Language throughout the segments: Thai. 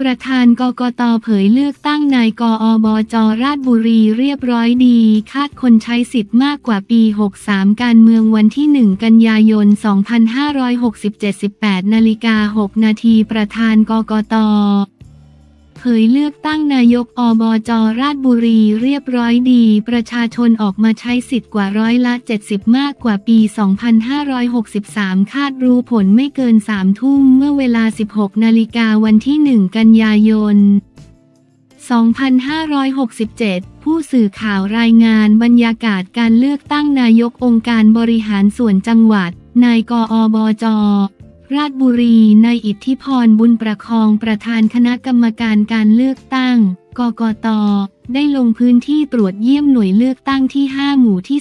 ประธานกกต.เผยเลือกตั้งนายกอบจ.ราชบุรีเรียบร้อยดีคาดคนใช้สิทธิ์มากกว่าปี63การเมืองวันที่1 กันยายน 2567 18:06 น.ประธานกกต.เผยเลือกตั้งนายกอบจ.ราชบุรีเรียบร้อยดีประชาชนออกมาใช้สิทธิ์กว่า70%มากกว่าปี2563คาดรู้ผลไม่เกิน3 ทุ่มเมื่อเวลา16 นาฬิกาวันที่1 กันยายน 2567ผู้สื่อข่าวรายงานบรรยากาศการเลือกตั้งนายกองค์การบริหารส่วนจังหวัดนายกอบจ.ราชบุรีนายอิทธิพรบุญประคองประธานคณะกรรมการการเลือกตั้งกกต.ได้ลงพื้นที่ตรวจเยี่ยมหน่วยเลือกตั้งที่5หมู่ที่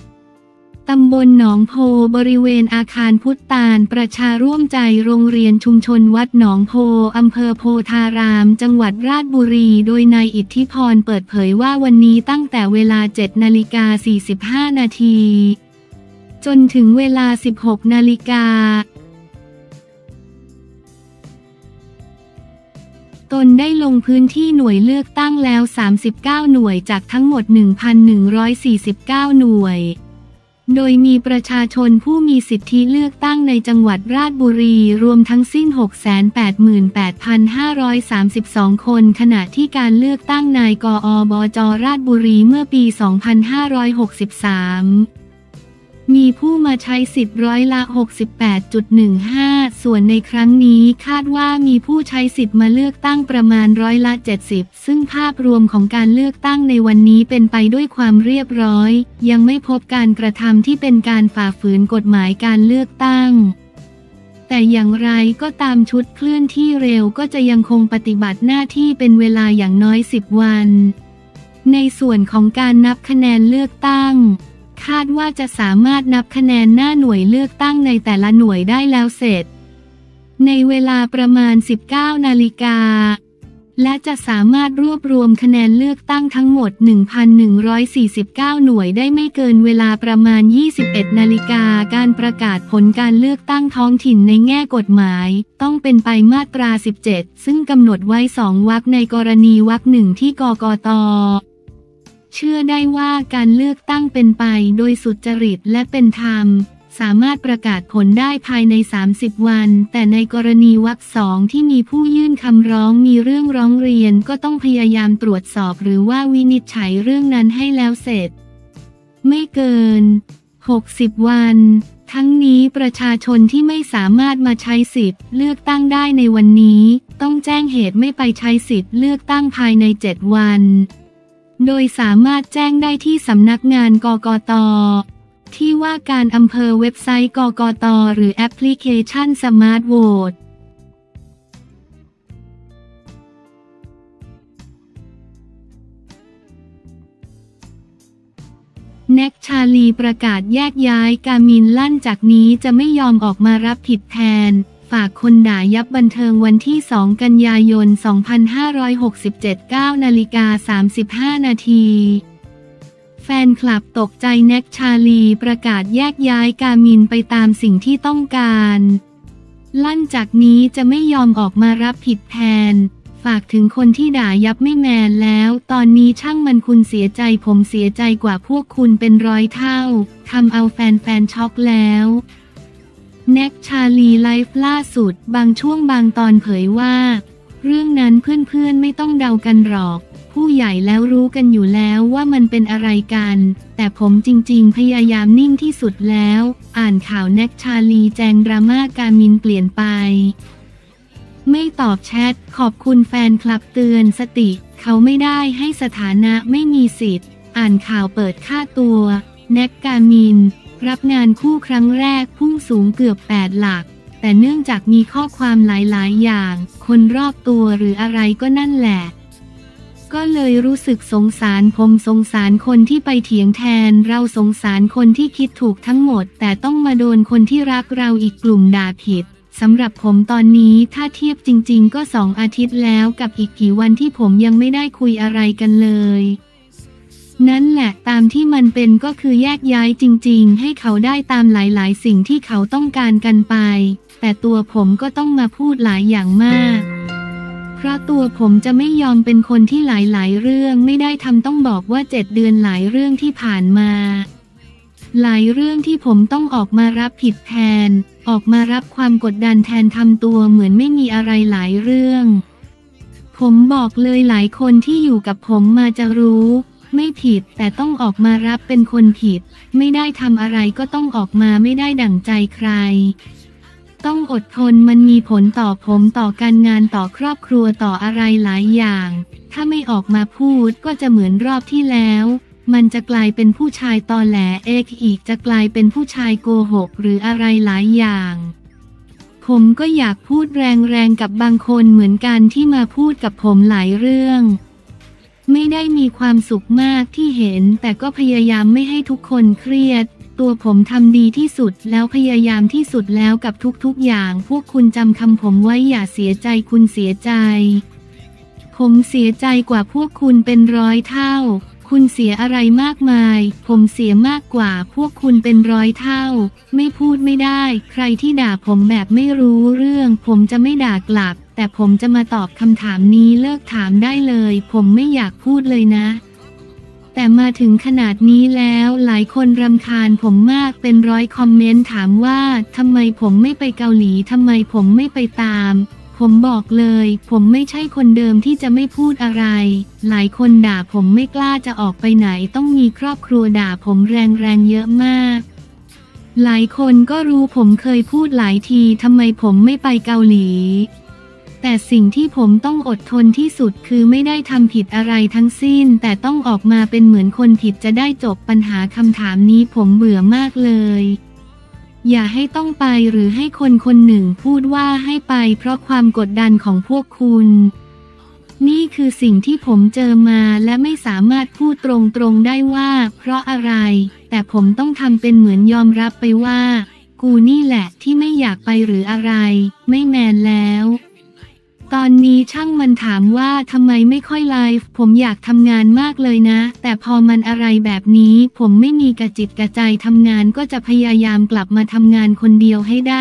3ตำบลหนองโพบริเวณอาคารพุทธตาลประชาร่วมใจโรงเรียนชุมชนวัดหนองโพอำเภอโพธารามจังหวัดราชบุรีโดยนายอิทธิพรเปิดเผยว่าวันนี้ตั้งแต่เวลา 7:45 น.จนถึงเวลา 16 นาฬิกาตนได้ลงพื้นที่หน่วยเลือกตั้งแล้ว39หน่วยจากทั้งหมด 1,149 หน่วยโดยมีประชาชนผู้มีสิทธิเลือกตั้งในจังหวัดราชบุรีรวมทั้งสิ้น 688,532 คนขณะที่การเลือกตั้งนายกอบจ.ราชบุรีเมื่อปี 2563มีผู้มาใช้สิทธิ์68.15%ส่วนในครั้งนี้คาดว่ามีผู้ใช้สิทธิ์มาเลือกตั้งประมาณ70%ซึ่งภาพรวมของการเลือกตั้งในวันนี้เป็นไปด้วยความเรียบร้อยยังไม่พบการกระทำที่เป็นการฝ่าฝืนกฎหมายการเลือกตั้งแต่อย่างไรก็ตามชุดเคลื่อนที่เร็วก็จะยังคงปฏิบัติหน้าที่เป็นเวลาอย่างน้อย10 วันในส่วนของการนับคะแนนเลือกตั้งคาดว่าจะสามารถนับคะแนนหน้าหน่วยเลือกตั้งในแต่ละหน่วยได้แล้วเสร็จในเวลาประมาณ 19 นาฬิกาและจะสามารถรวบรวมคะแนนเลือกตั้งทั้งหมด 1,149 หน่วยได้ไม่เกินเวลาประมาณ 21 นาฬิกาการประกาศผลการเลือกตั้งท้องถิ่นในแง่กฎหมายต้องเป็นไปมาตรา 17 ซึ่งกำหนดไว้2 วรรคในกรณีวรรค1ที่กกต.เชื่อได้ว่าการเลือกตั้งเป็นไปโดยสุจริตและเป็นธรรมสามารถประกาศผลได้ภายใน30 วันแต่ในกรณีวรรค2ที่มีผู้ยื่นคำร้องมีเรื่องร้องเรียนก็ต้องพยายามตรวจสอบหรือว่าวินิจฉัยเรื่องนั้นให้แล้วเสร็จไม่เกิน60 วันทั้งนี้ประชาชนที่ไม่สามารถมาใช้สิทธิ์เลือกตั้งได้ในวันนี้ต้องแจ้งเหตุไม่ไปใช้สิทธิ์เลือกตั้งภายใน7 วันโดยสามารถแจ้งได้ที่สำนักงานกกต.ที่ว่าการอำเภอเว็บไซต์กกต.หรือแอปพลิเคชันสมาร์ทโหวตแน็กชาลีประกาศแยกย้ายกามินลั่นจากนี้จะไม่ยอมออกมารับผิดแทนฝากคนด่ายับบันเทิงวันที่2 กันยายน 2567 9:35 น.แฟนคลับตกใจแน็กชาลีประกาศแยกย้ายกามินไปตามสิ่งที่ต้องการลั่นจากนี้จะไม่ยอมออกมารับผิดแทนฝากถึงคนที่ด่ายับไม่แมนแล้วตอนนี้ช่างมันคุณเสียใจผมเสียใจกว่าพวกคุณเป็น100 เท่าทำเอาแฟนๆช็อกแล้วแน็กชาลีไลฟ์ล่าสุดบางช่วงบางตอนเผยว่าเรื่องนั้นเพื่อนๆไม่ต้องเดากันหรอกผู้ใหญ่แล้วรู้กันอยู่แล้วว่ามันเป็นอะไรกันแต่ผมจริงๆพยายามนิ่งที่สุดแล้วอ่านข่าวแน็กชาลีแจงดราม่าการมินเปลี่ยนไปไม่ตอบแชทขอบคุณแฟนคลับเตือนสติเขาไม่ได้ให้สถานะไม่มีสิทธิ์อ่านข่าวเปิดค่าตัวแน็กการมินรับงานคู่ครั้งแรกพุ่งสูงเกือบ8 หลักแต่เนื่องจากมีข้อความหลายๆอย่างคนรอบตัวหรืออะไรก็นั่นแหละก็เลยรู้สึกสงสารผมสงสารคนที่ไปเถียงแทนเราสงสารคนที่คิดถูกทั้งหมดแต่ต้องมาโดนคนที่รักเราอีกกลุ่มด่าผิดสำหรับผมตอนนี้ถ้าเทียบจริงๆก็2 อาทิตย์แล้วกับอีกกี่วันที่ผมยังไม่ได้คุยอะไรกันเลยนั่นแหละตามที่มันเป็นก็คือแยกย้ายจริงๆให้เขาได้ตามหลายๆสิ่งที่เขาต้องการกันไปแต่ตัวผมก็ต้องมาพูดหลายอย่างมาก เพราะตัวผมจะไม่ยอมเป็นคนที่หลายเรื่องไม่ได้ทำต้องบอกว่า7 เดือนหลายเรื่องที่ผ่านมาหลายเรื่องที่ผมต้องออกมารับผิดแทนออกมารับความกดดันแทนทำตัวเหมือนไม่มีอะไรหลายเรื่องผมบอกเลยหลายคนที่อยู่กับผมมาจะรู้ไม่ผิดแต่ต้องออกมารับเป็นคนผิดไม่ได้ทำอะไรก็ต้องออกมาไม่ได้ดั่งใจใครต้องอดทนมันมีผลต่อผมต่อการงานต่อครอบครัวต่ออะไรหลายอย่างถ้าไม่ออกมาพูดก็จะเหมือนรอบที่แล้วมันจะกลายเป็นผู้ชายตอแหลอีกจะกลายเป็นผู้ชายโกหกหรืออะไรหลายอย่างผมก็อยากพูดแรงๆกับบางคนเหมือนกันที่มาพูดกับผมหลายเรื่องไม่ได้มีความสุขมากที่เห็นแต่ก็พยายามไม่ให้ทุกคนเครียดตัวผมทำดีที่สุดแล้วพยายามที่สุดแล้วกับทุกๆอย่างพวกคุณจำคำผมไว้อย่าเสียใจคุณเสียใจผมเสียใจกว่าพวกคุณเป็น100 เท่าคุณเสียอะไรมากมายผมเสียมากกว่าพวกคุณเป็น100 เท่าไม่พูดไม่ได้ใครที่ด่าผมแบบไม่รู้เรื่องผมจะไม่ด่ากลับแต่ผมจะมาตอบคำถามนี้เลิกถามได้เลยผมไม่อยากพูดเลยนะแต่มาถึงขนาดนี้แล้วหลายคนรำคาญผมมากเป็น100 คอมเมนต์ถามว่าทำไมผมไม่ไปเกาหลีทำไมผมไม่ไปตามผมบอกเลยผมไม่ใช่คนเดิมที่จะไม่พูดอะไรหลายคนด่าผมไม่กล้าจะออกไปไหนต้องมีครอบครัวด่าผมแรงเยอะมากหลายคนก็รู้ผมเคยพูดหลายทีทำไมผมไม่ไปเกาหลีแต่สิ่งที่ผมต้องอดทนที่สุดคือไม่ได้ทำผิดอะไรทั้งสิ้นแต่ต้องออกมาเป็นเหมือนคนผิดจะได้จบปัญหาคำถามนี้ผมเบื่อมากเลยอย่าให้ต้องไปหรือให้คนหนึ่งพูดว่าให้ไปเพราะความกดดันของพวกคุณนี่คือสิ่งที่ผมเจอมาและไม่สามารถพูดตรงๆได้ว่าเพราะอะไรแต่ผมต้องทำเป็นเหมือนยอมรับไปว่ากูนี่แหละที่ไม่อยากไปหรืออะไรไม่แมนแล้วตอนนี้ช่างมันถามว่าทำไมไม่ค่อยไลฟ์ผมอยากทำงานมากเลยนะแต่พอมันอะไรแบบนี้ผมไม่มีกระจิตกระใจทำงานก็จะพยายามกลับมาทำงานคนเดียวให้ได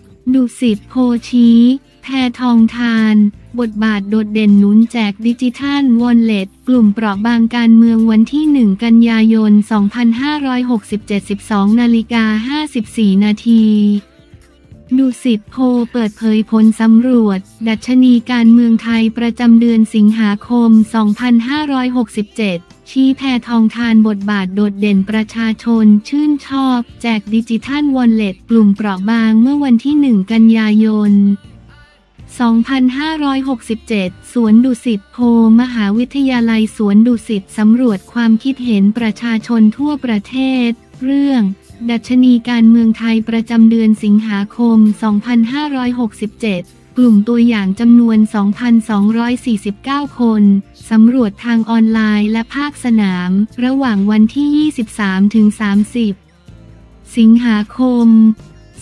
้แน็กกามินดุสิตโพชีแพทองทานบทบาทโดดเด่นหนุนแจกดิจิทัลวอลเล็ตกลุ่มเปราะบางการเมืองวันที่1 กันยายน 2567 12:54 น.ดุสิตโพลเปิดเผยผลสำรวจดัชนีการเมืองไทยประจำเดือนสิงหาคม 2567 ชี้แพทองธารบทบาทโดดเด่นประชาชนชื่นชอบแจกดิจิทัลวอลเล็ตกลุ่มเปราะบางเมื่อวันที่ 1 กันยายน 2567 สวนดุสิตโพลมหาวิทยาลัยสวนดุสิตสำรวจความคิดเห็นประชาชนทั่วประเทศเรื่องดัชนีการเมืองไทยประจำเดือนสิงหาคม 2567 กลุ่มตัวอย่างจำนวน 2,249 คนสำรวจทางออนไลน์และภาคสนามระหว่างวันที่ 23-30 สิงหาคม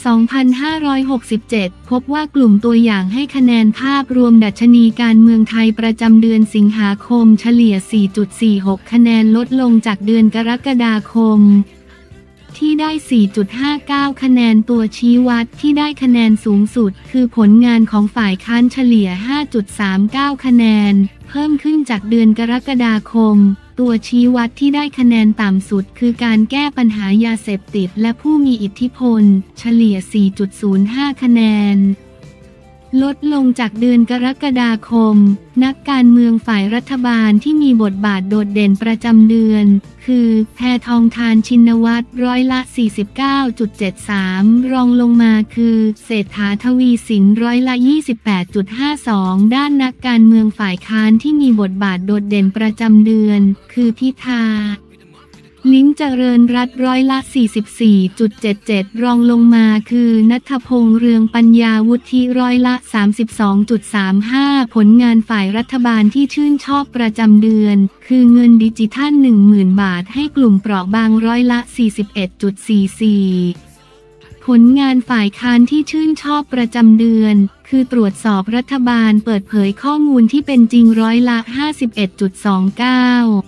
2567 พบว่ากลุ่มตัวอย่างให้คะแนนภาพรวมดัชนีการเมืองไทยประจำเดือนสิงหาคมเฉลี่ย 4.46 คะแนนลดลงจากเดือนกรกฎาคมที่ได้ 4.59 คะแนนตัวชี้วัดที่ได้คะแนนสูงสุดคือผลงานของฝ่ายค้านเฉลี่ย 5.39 คะแนนเพิ่มขึ้นจากเดือนกรกฎาคมตัวชี้วัดที่ได้คะแนนต่ำสุดคือการแก้ปัญหายาเสพติดและผู้มีอิทธิพลเฉลี่ย 4.05 คะแนนลดลงจากเดือนกรกฎาคมนักการเมืองฝ่ายรัฐบาลที่มีบทบาทโดดเด่นประจำเดือนคือแพทองธารชินวัตรร้อยละ 49.73 รองลงมาคือเศรษฐาทวีสินร้อยละ 28.52 ด้านนักการเมืองฝ่ายค้านที่มีบทบาทโดดเด่นประจำเดือนคือพิธาลิ้มเจริญรัตน์ร้อยละ 44.77 รองลงมาคือณัฐพงษ์เรืองปัญญาวุฒิร้อยละ 32.35 ผลงานฝ่ายรัฐบาลที่ชื่นชอบประจำเดือนคือเงินดิจิทัล 10,000 บาทให้กลุ่มเปราะบางร้อยละ 41.44 ผลงานฝ่ายค้านที่ชื่นชอบประจำเดือนคือตรวจสอบรัฐบาลเปิดเผยข้อมูลที่เป็นจริงร้อยละ 51.29